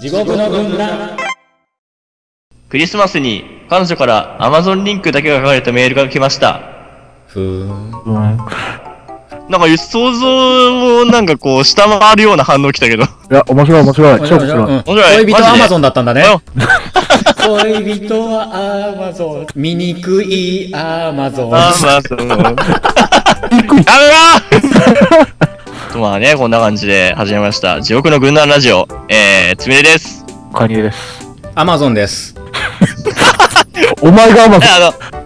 地獄の軍団。クリスマスに彼女から Amazon リンクだけが書かれたメールが来ました。ふーん。なんか想像をなんかこう下回るような反応来たけど。いや、面白い面白い。超面白い。面白い。恋人は Amazon だったんだね。恋人は Amazon。醜い Amazon。Amazon。やめろまあね、こんな感じで始めました地獄の軍団ラジオ。つみれです。カニエです。アマゾンです。お前がアマゾン。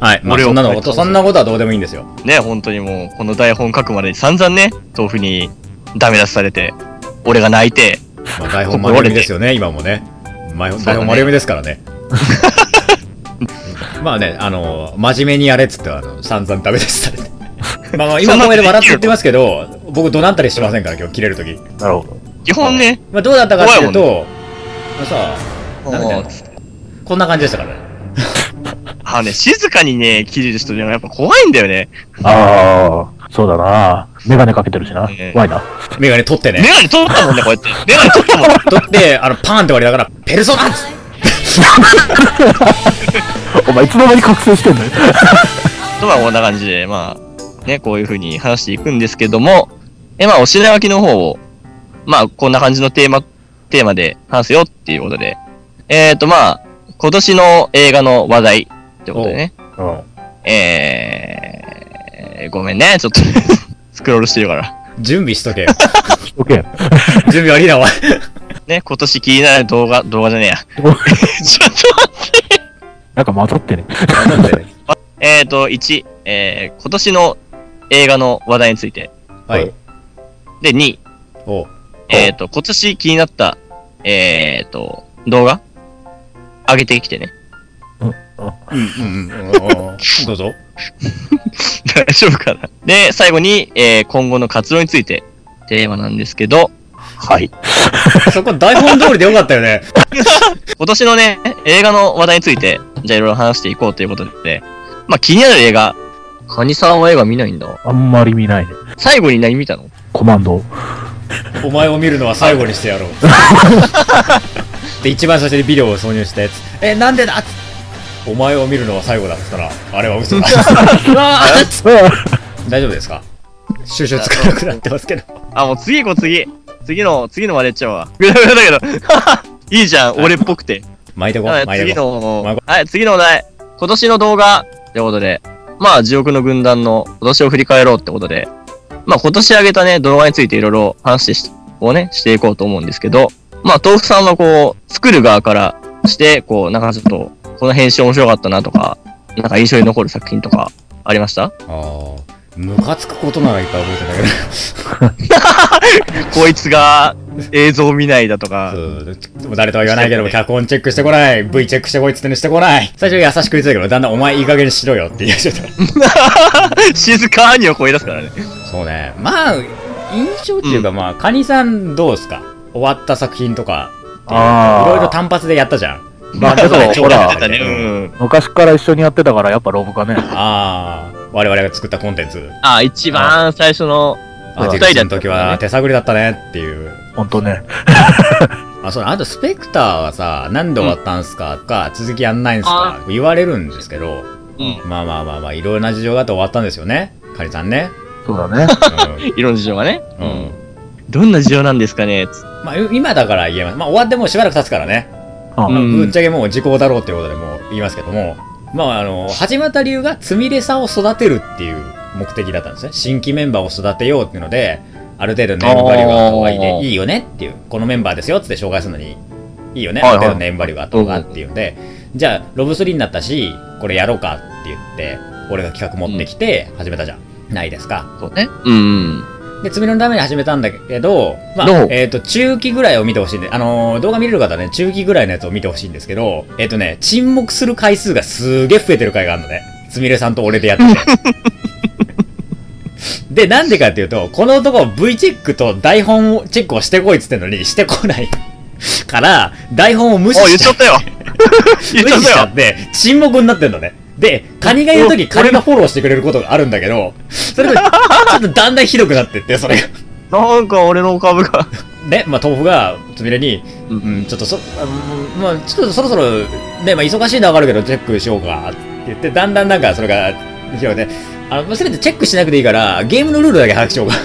はい、まあ、そんなのそんなことはどうでもいいんですよね。本当にもうこの台本書くまでに散々ね、豆腐にダメ出しされて俺が泣いて、まあ、台本丸読みですよね。今もね、台本丸読みですからね。まあね、真面目にやれっつって散々ダメ出しされてまあ今こうやって笑って言ってますけど、僕怒鳴ったりしてませんから、今日切れるとき。なるほど。基本ね。まあどうだったかっていうと、さあ、なんかこんな感じでしたからね。あね、静かにね、切れる人じゃやっぱ怖いんだよね。ああ、そうだな。メガネかけてるしな。怖いな。メガネ取ってね。メガネ取ったもんね、こうやって。メガネ取ったもん。取って、パーンって割りながら、ペルソナッツ。お前いつの間に覚醒してんのよ。とはこんな感じで、まあ。ね、こういう風に話していくんですけども、まあ、お品書きの方を、まあ、こんな感じのテーマで話すよっていうことで、まあ、今年の映画の話題ってことでね、ごめんね、ちょっと、スクロールしてるから。準備しとけよ。しとけよ。準備悪いな、お前。ね、今年気になる動画じゃねえや。ちょっと待って。なんか混ざってね。混ざってね。1、今年の映画の話題について。はい。で、2、今年気になった、動画上げてきてね。どうぞ。大丈夫かな。で、最後に、今後の活動について、テーマなんですけど。はい。そこ台本通りでよかったよね。今年のね、映画の話題について、じゃあいろいろ話していこうということで、まあ気になる映画。カニさんは映画見ないんだ。あんまり見ないね。最後に何見たの？コマンド。お前を見るのは最後にしてやろう。で、一番最初にビデオを挿入したやつ。なんでだ？お前を見るのは最後だっつったら、あれは嘘だ。大丈夫ですか？収集つかなくなってますけど。あ、もう次行こう、次。次のまでいっちゃうわ。ぐだぐだだけど。いいじゃん、俺っぽくて。巻いてこう。はい、次のお題。今年の動画。ということで、まあ、地獄の軍団の今年を振り返ろうってことで、まあ、今年上げたね、動画についていろいろ話をね、していこうと思うんですけど、まあ、豆腐さんはこう、作る側からして、こう、なんかちょっと、この編集面白かったなとか、なんか印象に残る作品とか、ありました？ああ、ムカつくことならいっぱい覚えてないけど。こいつが映像見ないだとか。そう、でも誰とは言わないけど、脚本チェックしてこない。V チェックしてこいっつってね、してこない。最初優しく言ってたけど、だんだんお前いい加減にしろよって言い出した。静かにを声出すからね。そうね。まあ、印象っていうか、まあ、カニさんどうですか？終わった作品とか、いろいろ単発でやったじゃん。まあ、ちょっと、ほら、昔から一緒にやってたから、やっぱロボかね。ああ。我々が作ったコンテンツ。あ、一番最初の2人の時は手探りだったねっていう。ほんとね。あ、そう、あとスペクターはさ、何で終わったんすかとか、続きやんないんすか言われるんですけど、まあまあまあまあ、いろいろな事情があって終わったんですよね。カニさんね。そうだね。いろんな事情がね。うん。どんな事情なんですかね。まあ今だから言えます。まあ終わってもうしばらく経つからね。ぶっちゃけもう時効だろうっていうことでもう言いますけども。まあ始まった理由が、つみれさんを育てるっていう目的だったんですね。新規メンバーを育てようっていうので、ある程度ネームバリューがあった方がいいね、いいよねっていう、このメンバーですよって紹介するのに、いいよね、ある程度ネームバリューがあった方がっていうので、じゃあ、ロブ3になったし、これやろうかって言って、俺が企画持ってきて始めたじゃないですか。そうね。で、つみれのために始めたんだけど、まあ、中期ぐらいを見てほしいんで、動画見れる方はね、中期ぐらいのやつを見てほしいんですけど、ね、沈黙する回数がすーげー増えてる回があるのね。つみれさんと俺でやってて。で、なんでかっていうと、この男 V チェックと台本をチェックをしてこいっつってんのに、してこないから、台本を無視しちゃって。無視しちゃって、沈黙になってんのね。で、カニがいるとき、カニがフォローしてくれることがあるんだけど、それが、ちょっとだんだんひどくなってって、それが。なんか俺の株がね、まあ、豆腐がつみれに、うん、うん、ちょっとまあ、ちょっとそろそろ、ね、まあ、忙しいのはわかるけど、チェックしようかって言って、だんだんなんか、それが、広がって、せめてチェックしなくていいから、ゲームのルールだけ把握しようか、つっ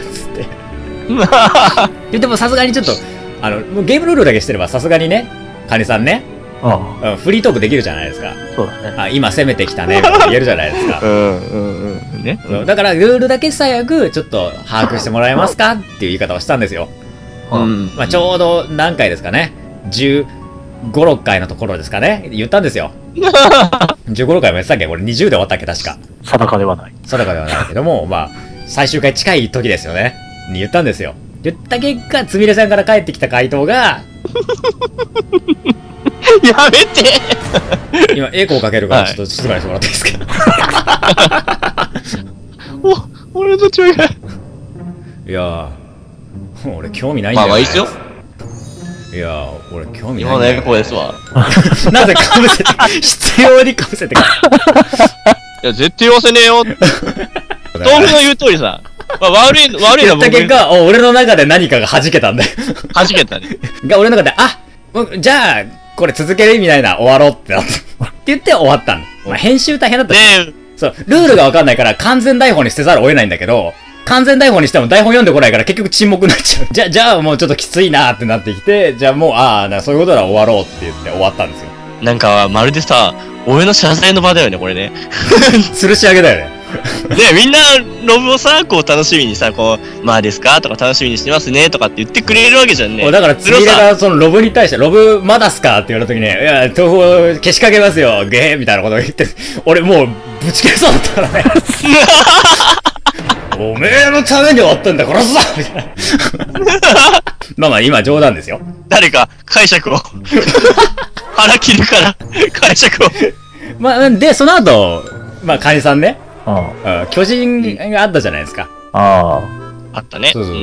て。でもさすがにちょっと、ゲームルールだけしてれば、さすがにね、カニさんね、うん、フリートークできるじゃないですか。そうだね。あ、今攻めてきたね、言えるじゃないですか。うん、うん、うん。ね。だから、ルールだけ最悪、ちょっと把握してもらえますかっていう言い方をしたんですよ。うん。まあ、ちょうど何回ですかね。15、6回のところですかね。言ったんですよ。15、6回もやってたっけ？これ20で終わったっけ？確か。定かではない。定かではないけども、まあ、最終回近い時ですよね。に言ったんですよ。言った結果、つみれさんから返ってきた回答が、やめて今、エコーかけるから、ちょっと静かにしてもらっていいですか？俺たちは、いやー、俺興味ないんだよ。まあまあいいっすよ。いやー、俺興味ないんだよ。今のエコーですわ。なぜかぶせて、必要にかぶせてくる。いや、絶対言わせねえよ。豆腐の言う通りさ。まあ、悪いのは僕。言った結果、俺の中で何かが弾けたんだよ。弾けたね。が、俺の中で、あ、じゃあ、これ続ける意味ないな、終わろうってなって。って言って終わったの。まあ、編集大変だったね。そう、ルールがわかんないから完全台本に捨てざるを得ないんだけど、完全台本にしても台本読んでこないから結局沈黙になっちゃう。じゃあもうちょっときついなーってなってきて、じゃあもう、そういうことなら終わろうって言って終わったんですよ。なんか、まるでさ、俺の謝罪の場だよね、これね。吊るし上げだよね。で、みんな、ロブをさ、こう楽しみにさ、こう、まあですかとか楽しみにしてますねとかって言ってくれるわけじゃんね。だから、つみれがそのロブに対して、ロブまだすかって言われたときに、いや、豆腐消しかけますよ、ゲーみたいなことを言って、俺もう、ぶち切れそうだったからね。おめえのために終わったんだ、殺すぞみたいな。まあまあ、今冗談ですよ。誰か、解釈を。腹切るから、解釈を。まあ、で、その後、まあ、カニさんね。巨人があったじゃないですか。あったね。そうそう。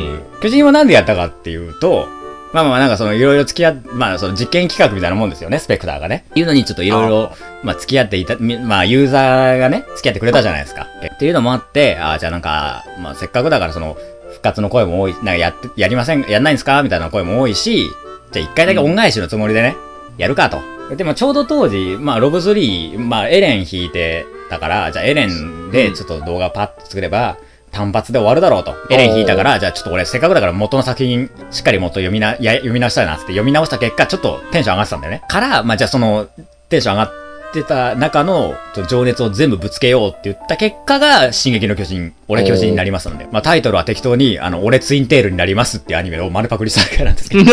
巨人はなんでやったかっていうと、まあまあなんかそのいろいろ付き合って、まあその実験企画みたいなもんですよね、スペクターがね。いうのにちょっといろいろ、まあ付き合っていた、まあユーザーがね、付き合ってくれたじゃないですか。っていうのもあって、じゃあなんか、まあせっかくだからその復活の声も多い、なんかやりません、やんないんですかみたいな声も多いし、じゃあ一回だけ恩返しのつもりでね、やるかと。でもちょうど当時、まあロブ3、まあエレン弾いて、だから、じゃあエレンでちょっと動画パッと作れば単発で終わるだろうと。エレン引いたから、じゃあちょっと俺せっかくだから元の作品しっかりもっと読み直したいなって読み直した結果、ちょっとテンション上がってたんだよね。から、まあじゃあそのテンション上がってた中の情熱を全部ぶつけようって言った結果が進撃の巨人、俺巨人になりますので。まあタイトルは適当に、俺ツインテールになりますっていうアニメを丸パクリしたからなんですけど。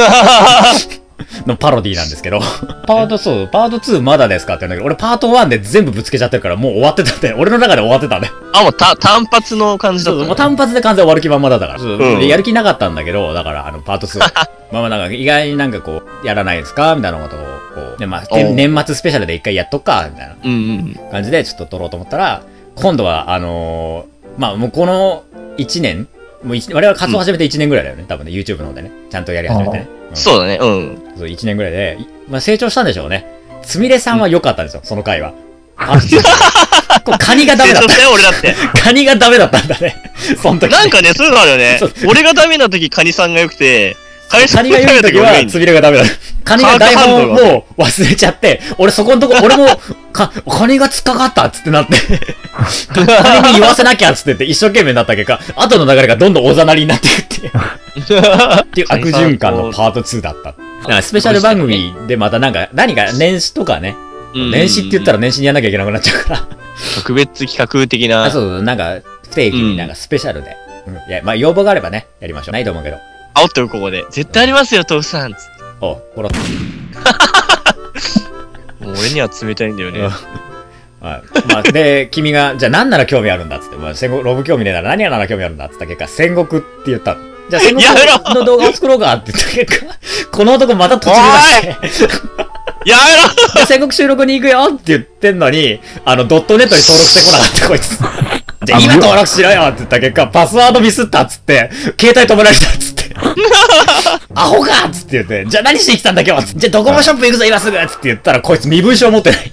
のパロディなんですけど。パート2まだですかって言うんだけど、俺パート1で全部ぶつけちゃってるからもう終わってたんで、俺の中で終わってたんで。もう単発の感じだった、ね。もう単発で完全終わる気まんまだったから。やる気なかったんだけど、だからパート2。まあなんか意外になんかこう、やらないですかみたいなことを、こう、でまあ、年末スペシャルで一回やっとくか、みたいな感じでちょっと撮ろうと思ったら、今度はまあもうこの1年、もう我々活動始めて1年ぐらいだよね。多分ね、YouTube の方でね。ちゃんとやり始めてね。そうだね、そう、1年ぐらいで、まあ成長したんでしょうね。つみれさんは良かったんですよ、その回は。カニがダメだった。俺だって。カニがダメだったんだね。その時。なんかね、そういうのあるよね。俺がダメな時、カニさんが良くて、カニが良い時は、つみれがダメだった。カニが台本をもう忘れちゃって、俺そこのとこ、俺も、カニが突っかかったっつってなって、カニに言わせなきゃっつってって一生懸命になった結果、後の流れがどんどんおざなりになっていくっていう。っていう悪循環のパート2だった。だからスペシャル番組でまたなんか、何か年始とかね、年始って言ったら年始にやんなきゃいけなくなっちゃうから。特別企画的な。そう、なんか、不定期になんかスペシャルで。いや、まあ要望があればね、やりましょう。ないと思うけど。煽ってるここで。絶対ありますよ、豆腐さん。おう、ほら。俺には冷たいんだよね。はい。まあ、で、君が、じゃあ何なら興味あるんだっつって、まあ、戦国、ロブ興味ねえなら何なら興味あるんだっつった結果、戦国って言ったの。じゃあ戦国の動画を作ろうかって言った結果、この男また途中出して。やめろ戦国収録に行くよって言ってんのに、.net に登録してこなかったこいつ。じゃあ今登録しろよって言った結果、パスワードミスったっつって、携帯止められたっつって。アホかっつって言って、じゃあ何してきたんだ今日じゃあドコモショップ行くぞ今すぐっつって言ったらこいつ身分証持ってない。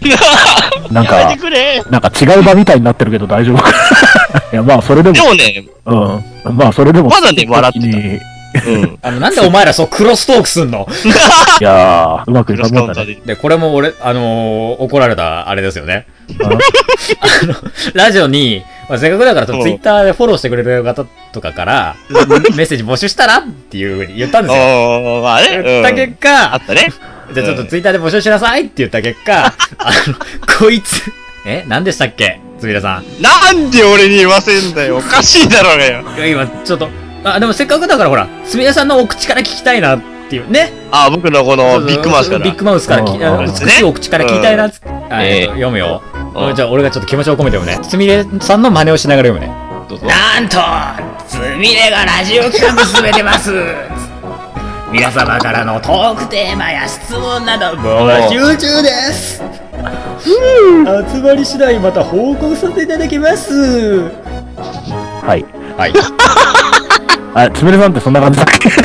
なんか違う場みたいになってるけど大丈夫か。いやまあそれでも。でもね。まあそれでも。まだね、笑ってた。うん、なんでお前らそうクロストークすんのいやー、うまくいかんもんだね。で、これも俺、怒られたあれですよね。ラジオに、まあ、せっかくだからツイッターでフォローしてくれる方とかから、メッセージ募集したらっていうふうに言ったんですよ。まあね、言った結果、あったね。じゃあちょっとツイッターで募集しなさいって言った結果、こいつ、何でしたっけつみれさん。なんで俺に言わせんだよ。おかしいだろうがよ。今、ちょっと、でもせっかくだからほら、すみれさんのお口から聞きたいなっていうね。僕のこのビッグマウスから。ビッグマウスから美しいお口から聞きたいなっつって。読むよ。じゃあ俺がちょっと気持ちを込めて読むね。すみれさんの真似をしながら読むね。なんと、すみれがラジオ企画進めてます。皆様からのトークテーマや質問など募集中です。集まり次第また報告させていただきます。はい。はい。つみれさんってそんな感じだっけ？つ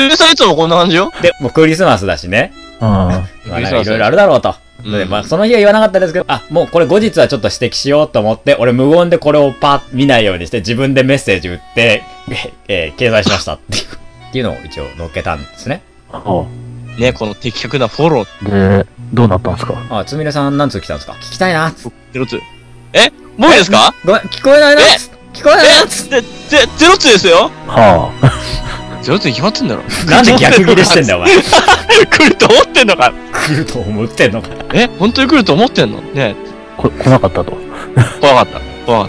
みれさんいつもこんな感じよ。で、もうクリスマスだしね。いろいろあるだろうと。で、まあその日は言わなかったですけど、もうこれ後日はちょっと指摘しようと思って、俺無言でこれをパッ見ないようにして自分でメッセージ打って、掲載しましたっていう、っていうのを一応載っけたんですね。ね、この的確なフォローで、どうなったんですか？つみれさん何つ来たんですか？聞きたいな。もうですか？ごめん、聞こえないな。聞こえないやつって、ゼロツですよ。ゼロツに決まってんだろ。なんで逆ギレしてんだよ、お前。来ると思ってんのか。来ると思ってんのか。本当に来ると思ってんのね。来なかったと。来なかった。来なかった。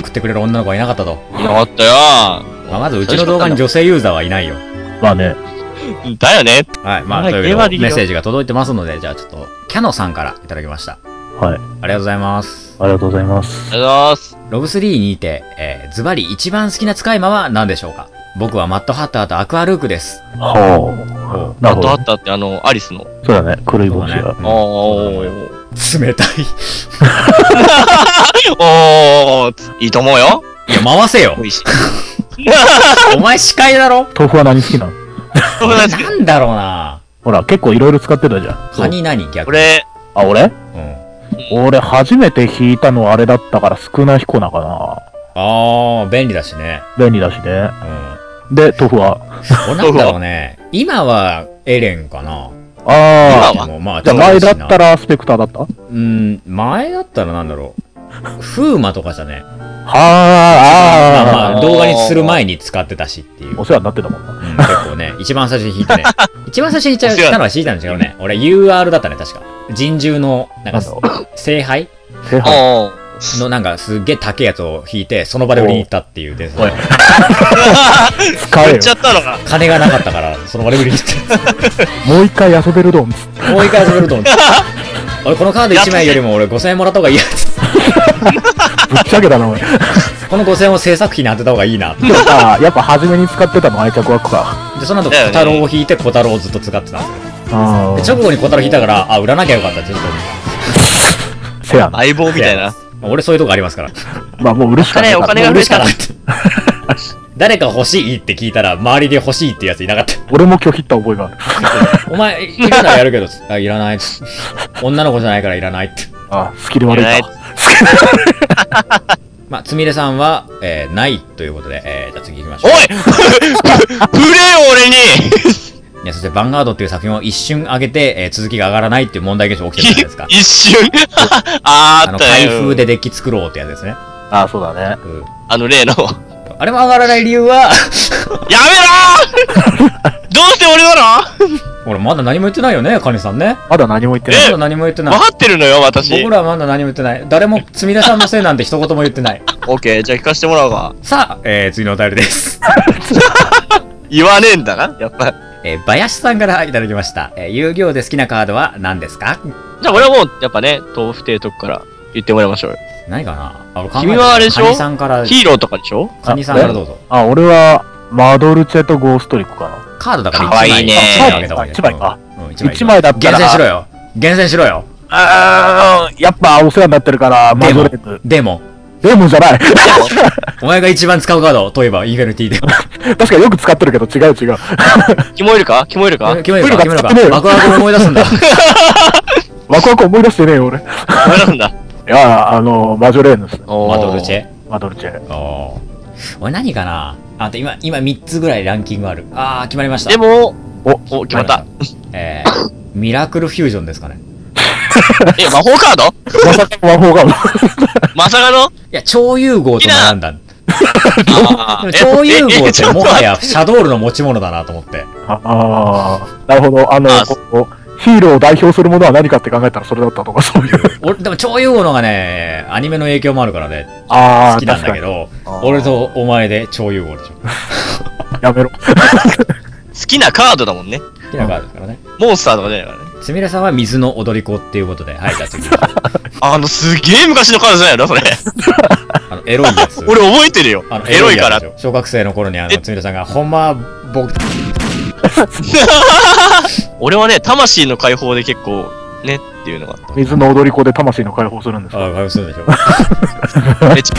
送ってくれる女の子はいなかったと。いなかったよ。まずうちの動画に女性ユーザーはいないよ。まあね。だよね。はい。まあ、というわけでメッセージが届いてますので、じゃあちょっと、キャノさんからいただきました。はい。ありがとうございます。ありがとうございます。ありがとうございます。ロブ3にて、ズバリ一番好きな使い魔は何でしょうか？僕はマッドハッターとアクアルークです。はぁ。マッドハッターってアリスの。そうだね、黒い帽子が。冷たい。いいと思うよ。いや、回せよ。お前司会だろ？豆腐は何好きなの？なんだろうな。ほら、結構いろいろ使ってたじゃん。カニ何逆に。俺？俺初めて引いたのはあれだったから少ない彦なかな。便利だしね。便利だしね。で、豆腐はなんだろうね。今はエレンかな。じゃあ前だったらスペクターだった？前だったらなんだろう。フーマとかじゃね。動画にする前に使ってたしっていう。お世話になってたもんな。結構ね、一番最初に引いたね。一番最初に引いたのは引いたんですけどね。俺 UR だったね、確か。人獣の、なんか、聖杯のなんかすげえ高いやつを引いて、その場で売りに行ったっていうですね。買っちゃったのか。金がなかったから、その場で売りに行って。もう一回遊べるドン。もう一回遊べるドン。俺このカード1枚よりも俺5000円もらった方がいいやつ。ぶっちゃけだな、俺。この5000円を制作費に当てた方がいいな。でもさ、やっぱ初めに使ってたの愛着枠か。で、その後、小太郎を引いて、小太郎をずっと使ってたんですよ。直後に小太郎引いたから、売らなきゃよかった、ちょっと。せやな。相棒みたいな。俺そういうとこありますから。まあもう売るしかない。お金が売るしかない。誰か欲しいって聞いたら、周りで欲しいってやついなかった。俺も拒否った覚えがある。お前、いるならやるけど、いらない。女の子じゃないからいらないって。スキル悪いな。まあ、つみれさんは、ないということで、じゃあ次行きましょう。おいプレイ俺にそして、ヴァンガードっていう作品を一瞬上げて、続きが上がらないっていう問題現象起きてるじゃないですか。一瞬開封でデッキ作ろうってやつですね。そうだね。例の。あれも上がらない理由は、やめろーどうして俺だろ俺まだ何も言ってないよね、カニさんね。まだ何も言ってない。まだ何も言ってない。分かってるのよ、私。僕らはまだ何も言ってない。誰も、つみれさんのせいなんて一言も言ってない。オッケー、じゃあ聞かせてもらおうか。さあ、次のお便りです。言わねえんだな、やっぱり。林さんからいただきました。遊戯王で好きなカードは何ですか？じゃあ、俺はもう、やっぱね、豆腐定とこから言ってもらいましょうよ。何かな？君はあれでしょ？ヒーローとかでしょ？カニさんからどうぞ。俺は、マドルチェとゴーストリックかな。カードだから1枚。かわいいね。1枚か。1枚だったら。厳選しろよ。厳選しろよ。やっぱお世話になってるから、マドルチェ。でも。でもじゃない。お前が一番使うカードといえば、インフェルティで。確かによく使ってるけど、違う違う。キモいるかキモいるかキモいるかキモいるかワクワクを思い出すんだ。ワクワク思い出してねえよ、俺。思い出すんだ。いや、マジョレーヌです。マドルチェマドルチェ。俺何かなあと今3つぐらいランキングある。ああ、決まりました。でも、お、決まった。ミラクルフュージョンですかね。え、魔法カード？まさかの魔法カード。まさかの？いや、超融合と並んだ。超融合ってもはやシャドールの持ち物だなと思って。ああ、なるほど。ヒーローを代表するものは何かって考えたらそれだったとか、そういう。俺、でも超融合のがね、アニメの影響もあるからね、好きなんだけど、俺とお前で超融合でしょ。やめろ。好きなカードだもんね。好きなカードですからね。モンスターとかじゃないからね。すみれさんは水の踊り子っていうことで、はい、じゃあ次。すげえ昔のカードじゃないのそれ。エロいやつ。俺覚えてるよ。エロいから。小学生の頃にすみれさんが、ほんま、僕、俺はね、魂の解放で結構ねっていうのがあった。水の踊り子で魂の解放するんですか？あ、解放するでしょ。めち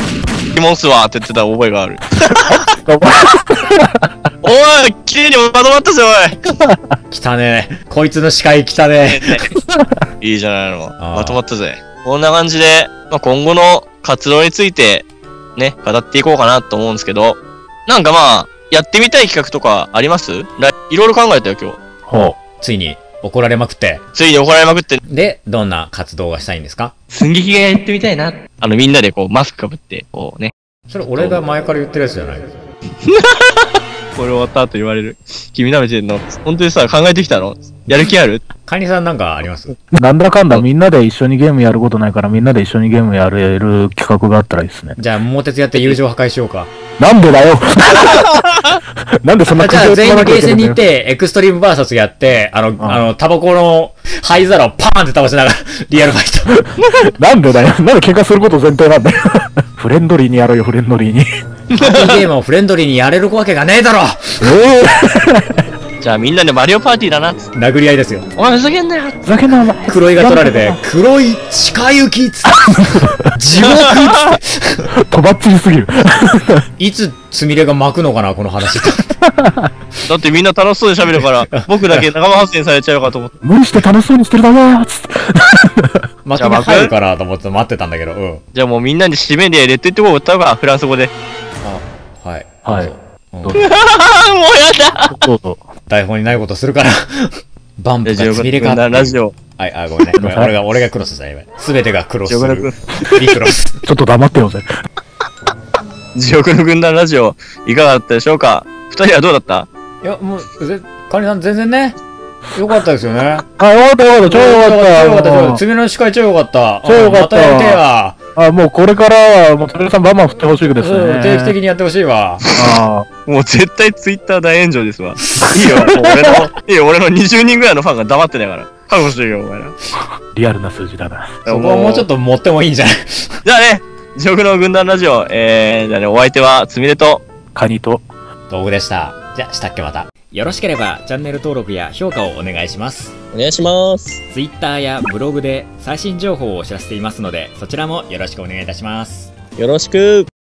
ゃモンスワーって言ってた覚えがある。おい、綺麗にまとまったぜ、おい。きたね。こいつの視界きたね。いいじゃないの。まとまったぜ。こんな感じで、まあ、今後の活動についてね、語っていこうかなと思うんですけど、なんかまあ、やってみたい企画とかあります？いろいろ考えたよ、今日。ほう。ついに怒られまくって。ついに怒られまくって。で、どんな活動がしたいんですか？寸劇がやってみたいな。みんなでこう、マスクかぶって、こうね。それ俺が前から言ってるやつじゃない？これ終わった後言われる。君舐めてんの？本当にさ、考えてきたの？やる気ある？カニさんなんかあります？なんだかんだみんなで一緒にゲームやることないからみんなで一緒にゲームやれる企画があったらいいですね。じゃあ、桃鉄やって友情破壊しようか。なんでだよ。なんでそんな感じで。じゃあ全員ゲーセンに行って、エクストリームバーサスやって、タバコの灰皿をパーンって倒しながら、リアルファイト。なんでだよ。なんで喧嘩すること前提なんだよ。フレンドリーにやろうよ、フレンドリーに。パーティーゲームをフレンドリーにやれるわけがねえだろ。じゃあみんなでマリオパーティーだなっつって殴り合いですよ。お前ふざけんなよ。ふざけんなよ。黒いが取られて、黒い近行きっつって。地獄っつって。とばっちりすぎる。いつつみれが巻くのかな、この話。だってみんな楽しそうで喋るから、僕だけ仲間発言されちゃうかと思って。無理して楽しそうにしてるだなーっつって。巻きに入るかなと思って待ってたんだけど。うん。じゃあもうみんなに締めでレッドイットゴーを歌うか、フランス語で。あ、はい。はい。もうやだ。台本にないことするから。バンプがつみれかって。ラジオ。はい、あ、ごめんね。俺がクロスだよ。すべてがクロス。ビクロス。ちょっと黙ってよ、ぜ。地獄の軍団ラジオ、いかがだったでしょうか？二人はどうだった？いや、もう、カニさん全然ね、よかったですよね。あ、よかったよかった、超よかった。よかった、つみれの司会超よかった。超よかった。またやってや。あ、もうこれからは、もう、とりあえずバンバン振ってほしいですね。定期的にやってほしいわ。ああ。もう絶対ツイッター大炎上ですわ。いいよ、俺の20人ぐらいのファンが黙ってないから。覚悟してるよ、お前ら。リアルな数字だな。そこはもうちょっと持ってもいいんじゃない？じゃあね、地獄の軍団ラジオ、じゃあね、お相手は、つみれと、カニと、道具でした。じゃあ、したっけまた。よろしければ、チャンネル登録や評価をお願いします。お願いします。Twitter やブログで最新情報をお知らせしていますので、そちらもよろしくお願いいたします。よろしく。